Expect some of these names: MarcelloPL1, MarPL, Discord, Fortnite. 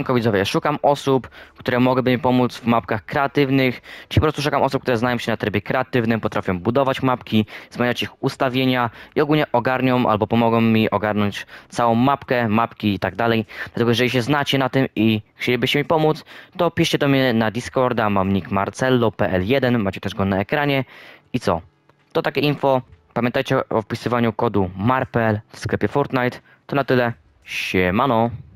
Siemanko widzowie, szukam osób, które mogłyby mi pomóc w mapkach kreatywnych, czy po prostu szukam osób, które znają się na trybie kreatywnym, potrafią budować mapki, zmieniać ich ustawienia i ogólnie ogarnią albo pomogą mi ogarnąć całą mapkę, mapki i tak dalej. Dlatego jeżeli się znacie na tym i chcielibyście mi pomóc, to piszcie do mnie na Discorda, mam nick MarcelloPL1, macie też go na ekranie. I co? To takie info, pamiętajcie o wpisywaniu kodu MarPL w sklepie Fortnite. To na tyle, siemano!